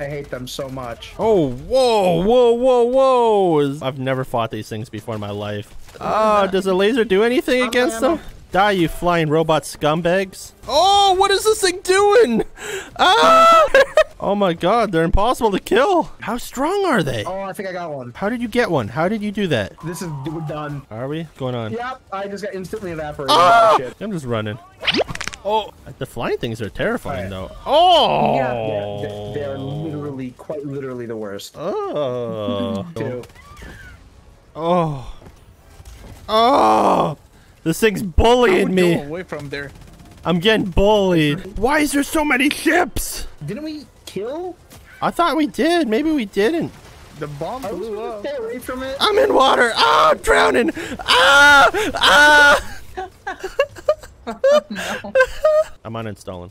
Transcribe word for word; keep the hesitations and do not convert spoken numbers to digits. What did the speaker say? I hate them so much. Oh, whoa, whoa, whoa, whoa. I've never fought these things before in my life. Oh, does a laser do anything against them? Die, you flying robot scumbags. Oh, what is this thing doing? Ah! Oh my god, they're impossible to kill. How strong are they? Oh, I think I got one. How did you get one? How did you do that? This is done. Are we? Going on? Yep, I just got instantly evaporated. Ah! Shit. I'm just running. Oh, the flying things are terrifying, right, though. Oh! Yeah, they're, they're literally, quite literally the worst. Oh. Two. Oh. Oh. This thing's bullying me. Away from there. I'm getting bullied. Why is there so many ships? Didn't we kill? I thought we did. Maybe we didn't. The bomb blew up. Stay away from it. I'm in water. Ah, I'm drowning. Ah, ah. Oh, no. I'm uninstalling.